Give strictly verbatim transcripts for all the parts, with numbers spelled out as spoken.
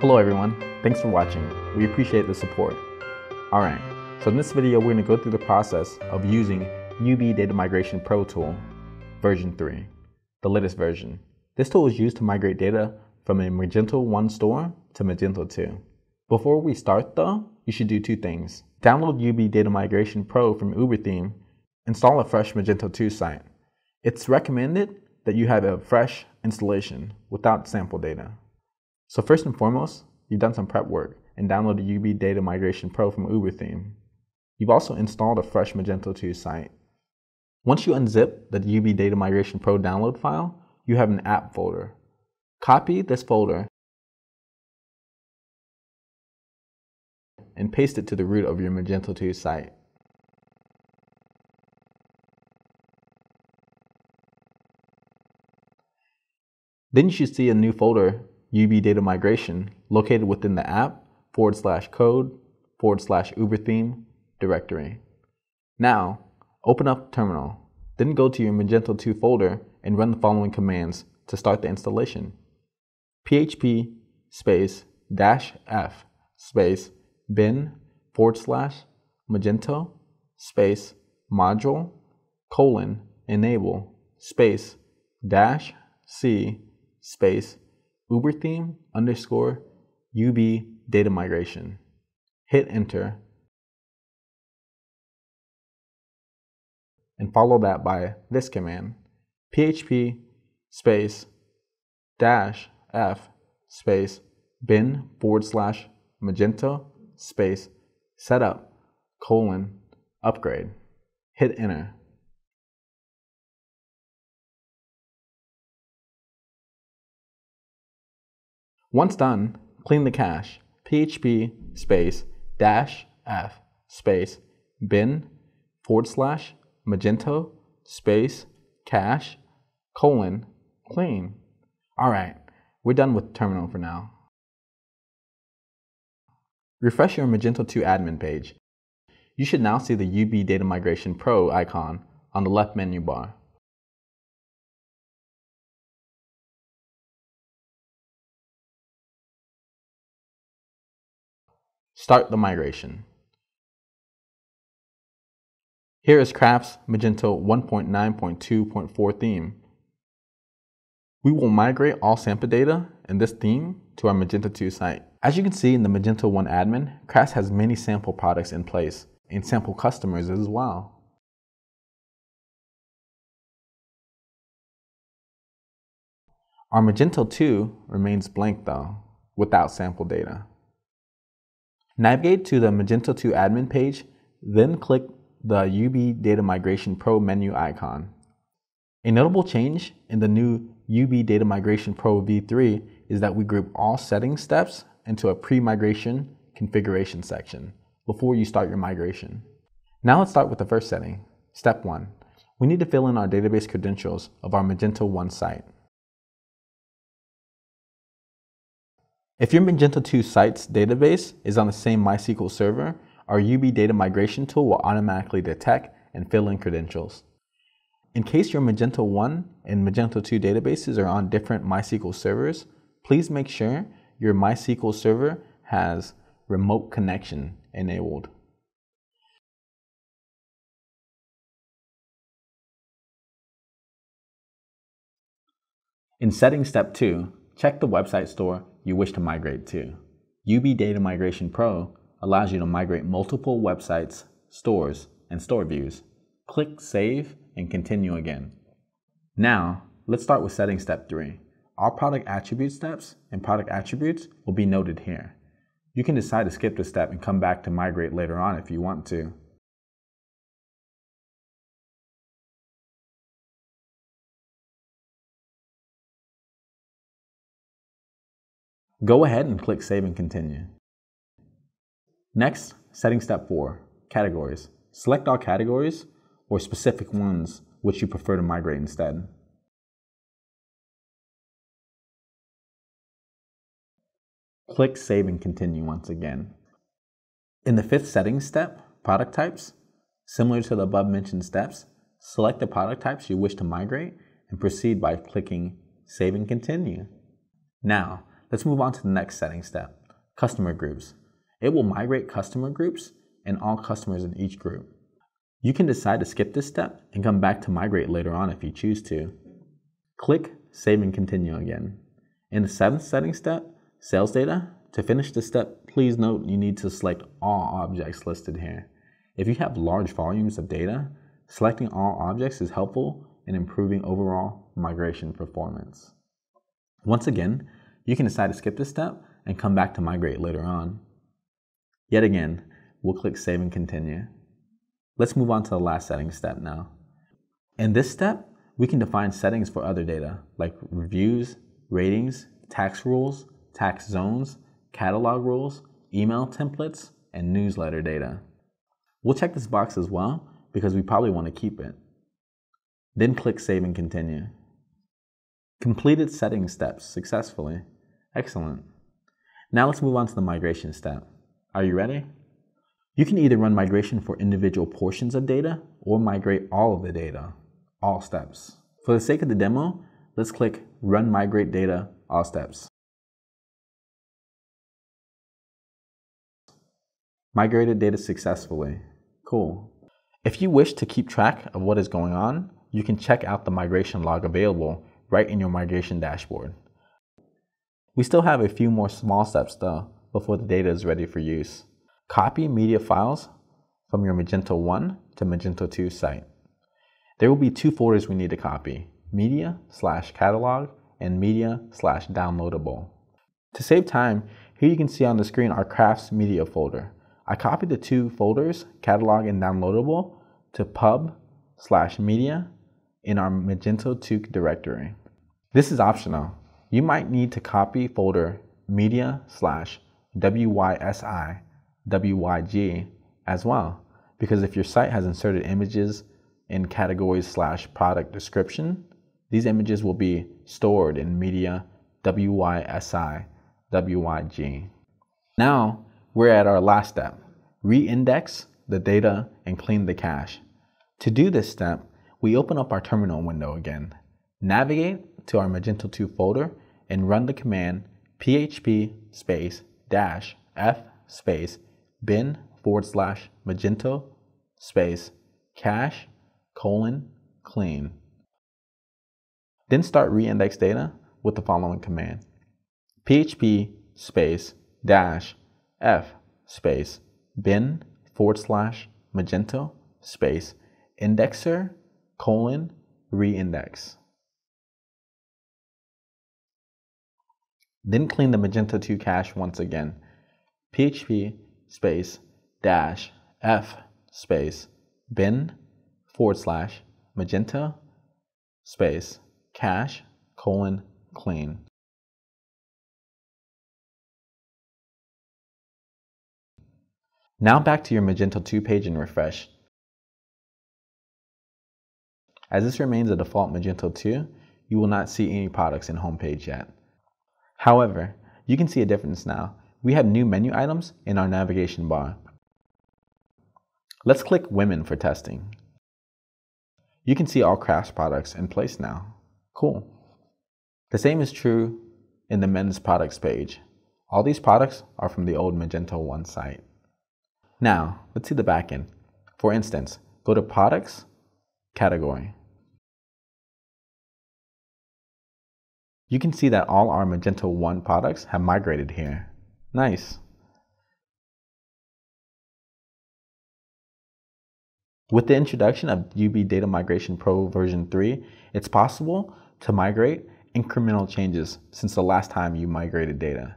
Hello everyone, thanks for watching. We appreciate the support. Alright, so in this video we're going to go through the process of using U B Data Migration Pro tool version three, the latest version. This tool is used to migrate data from a Magento one store to Magento two. Before we start though, you should do two things. Download U B Data Migration Pro from UberTheme, install a fresh Magento two site. It's recommended that you have a fresh installation without sample data. So first and foremost, you've done some prep work and downloaded U B Data Migration Pro from UberTheme. You've also installed a fresh Magento two site. Once you unzip the U B Data Migration Pro download file, you have an app folder. Copy this folder and paste it to the root of your Magento two site. Then you should see a new folder, U B Data Migration, located within the app forward slash code forward slash UberTheme directory. Now, open up terminal, then go to your Magento two folder and run the following commands to start the installation. php space dash f space bin forward slash Magento space module colon enable space dash c space UberTheme underscore U B Data Migration. Hit enter and follow that by this command, php space dash f space bin forward slash Magento space setup colon upgrade. Hit enter. Once done, clean the cache, php space dash f space bin forward slash Magento space cache colon clean. Alright, we're done with terminal for now. Refresh your Magento two admin page. You should now see the U B Data Migration Pro icon on the left menu bar. Start the migration. Here is Craft's Magento one point nine point two point four theme. We will migrate all sample data in this theme to our Magento two site. As you can see in the Magento one admin, Craft has many sample products in place and sample customers as well. Our Magento two remains blank though, without sample data. Navigate to the Magento two admin page, then click the U B Data Migration Pro menu icon. A notable change in the new U B Data Migration Pro v three is that we group all setting steps into a pre-migration configuration section before you start your migration. Now let's start with the first setting. Step one. We need to fill in our database credentials of our Magento one site. If your Magento two site's database is on the same MySQL server, our U B Data Migration tool will automatically detect and fill in credentials. In case your Magento one and Magento two databases are on different MySQL servers, please make sure your MySQL server has remote connection enabled. In setting step two, check the website store you wish to migrate to. U B Data Migration Pro allows you to migrate multiple websites, stores, and store views. Click Save and continue again. Now, let's start with setting step three. All product attribute steps and product attributes will be noted here. You can decide to skip this step and come back to migrate later on if you want to. Go ahead and click Save and continue. Next, setting step four, categories. Select all categories or specific ones which you prefer to migrate instead. Click Save and continue once again. In the fifth setting step, product types, similar to the above mentioned steps, select the product types you wish to migrate and proceed by clicking Save and continue. Now, Let's move on to the next setting step, customer groups. It will migrate customer groups and all customers in each group. You can decide to skip this step and come back to migrate later on if you choose to. Click Save and Continue again. In the seventh setting step, sales data, to finish this step, please note you need to select all objects listed here. If you have large volumes of data, selecting all objects is helpful in improving overall migration performance. Once again, you can decide to skip this step and come back to migrate later on. Yet again, we'll click Save and Continue. Let's move on to the last settings step now. In this step, we can define settings for other data like reviews, ratings, tax rules, tax zones, catalog rules, email templates, and newsletter data. We'll check this box as well because we probably want to keep it. Then click Save and Continue. Completed setting steps successfully. Excellent. Now let's move on to the migration step. Are you ready? You can either run migration for individual portions of data or migrate all of the data, all steps. For the sake of the demo, let's click Run Migrate Data, All Steps. Migrated data successfully. Cool. If you wish to keep track of what is going on, you can check out the migration log available right in your migration dashboard. We still have a few more small steps though before the data is ready for use. Copy media files from your Magento one to Magento two site. There will be two folders we need to copy, media slash catalog and media slash downloadable. To save time, here you can see on the screen our Craft's media folder. I copied the two folders, catalog and downloadable, to pub slash media in our Magento two directory. This is optional. You might need to copy folder media slash W Y S I W Y G as well, because if your site has inserted images in categories slash product description, these images will be stored in media W Y S I W Y G. Now we're at our last step, re-index the data and clean the cache. To do this step, we open up our terminal window again, navigate to our Magento two folder and run the command php space dash f space bin forward slash Magento space cache colon clean. Then start reindex data with the following command. php space dash f space bin forward slash Magento space indexer colon reindex. Then clean the Magento two cache once again. php space dash f space bin forward slash Magento space cache colon clean. Now back to your Magento two page and refresh. As this remains a default Magento two, you will not see any products in homepage yet. However, you can see a difference now. We have new menu items in our navigation bar. Let's click Women for testing. You can see all Craft's products in place now. Cool. The same is true in the men's products page. All these products are from the old Magento one site. Now, let's see the backend. For instance, go to Products, Category. You can see that all our Magento one products have migrated here. Nice. With the introduction of U B Data Migration Pro version three, it's possible to migrate incremental changes since the last time you migrated data.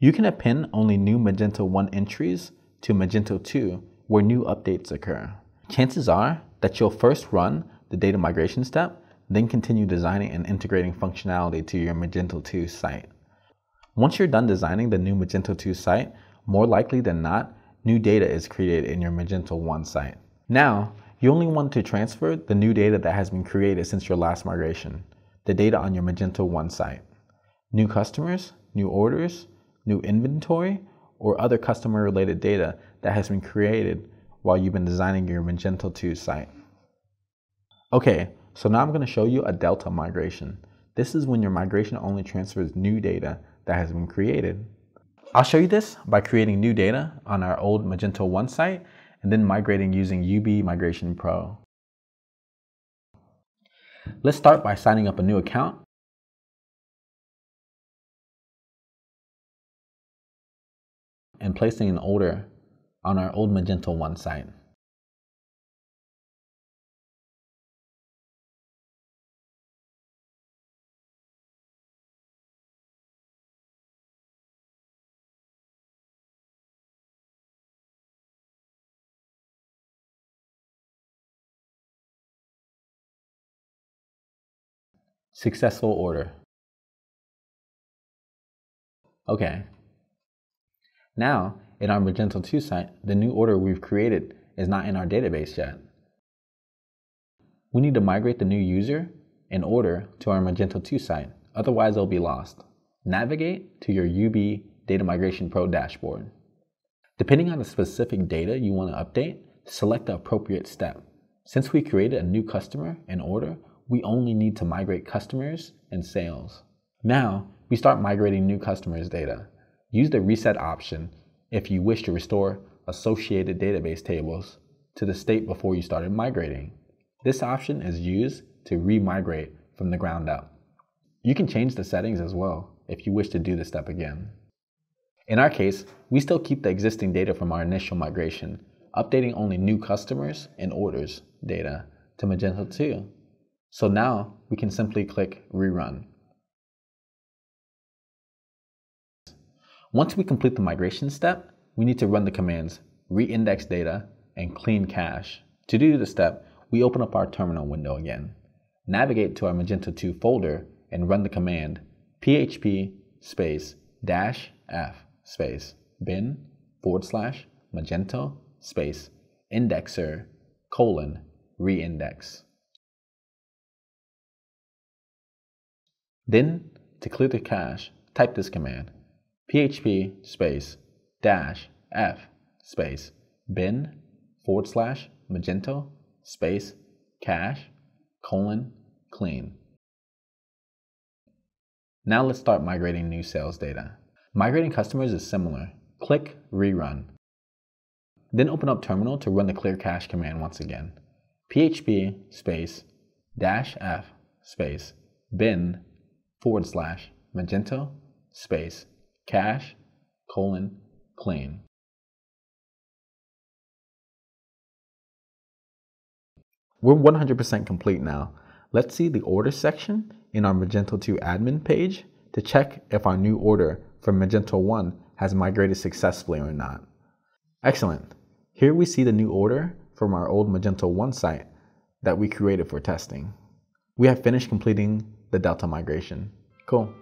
You can append only new Magento one entries to Magento two where new updates occur. Chances are that you'll first run the data migration step, then continue designing and integrating functionality to your Magento two site. Once you're done designing the new Magento two site, more likely than not, new data is created in your Magento one site. Now, you only want to transfer the new data that has been created since your last migration, the data on your Magento one site. New customers, new orders, new inventory, or other customer-related data that has been created while you've been designing your Magento two site. Okay, so now I'm going to show you a delta migration. This is when your migration only transfers new data that has been created. I'll show you this by creating new data on our old Magento one site and then migrating using U B Migration Pro. Let's start by signing up a new account. And placing an order on our old Magento one site. Successful order. Okay. Now, in our Magento two site, the new order we've created is not in our database yet. We need to migrate the new user and order to our Magento two site, otherwise they'll be lost. Navigate to your U B Data Migration Pro dashboard. Depending on the specific data you want to update, select the appropriate step. Since we created a new customer and order, we only need to migrate customers and sales. Now, we start migrating new customers' data. Use the reset option if you wish to restore associated database tables to the state before you started migrating. This option is used to re-migrate from the ground up. You can change the settings as well if you wish to do this step again. In our case, we still keep the existing data from our initial migration, updating only new customers and orders data to Magento two. So now we can simply click Rerun. Once we complete the migration step, we need to run the commands reindex data and clean cache. To do this step, we open up our terminal window again. Navigate to our Magento two folder and run the command php space dash f space bin forward slash magento space indexer colon reindex. Then, to clear the cache, type this command. php space dash f space bin forward slash magento space cache colon clean. Now let's start migrating new sales data. Migrating customers is similar. Click Rerun. Then open up terminal to run the clear cache command once again. php space dash f space bin forward slash magento space cache colon clean. We're one hundred percent complete now. Let's see the order section in our Magento two admin page to check if our new order from Magento one has migrated successfully or not. Excellent. Here we see the new order from our old Magento one site that we created for testing. We have finished completing the Delta migration. Cool.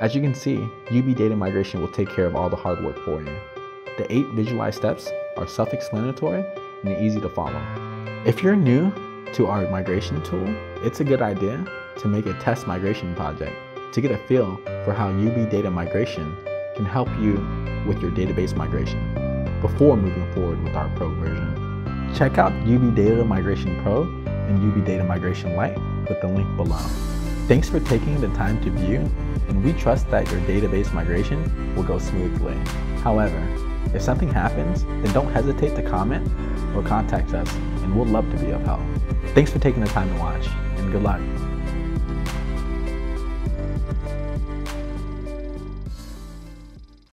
As you can see, U B Data Migration will take care of all the hard work for you. The eight visualized steps are self-explanatory and easy to follow. If you're new to our migration tool, it's a good idea to make a test migration project to get a feel for how U B Data Migration can help you with your database migration before moving forward with our Pro version. Check out U B Data Migration Pro and U B Data Migration Lite with the link below. Thanks for taking the time to view, and we trust that your database migration will go smoothly. However, if something happens, then don't hesitate to comment or contact us, and we'll love to be of help. Thanks for taking the time to watch, and good luck.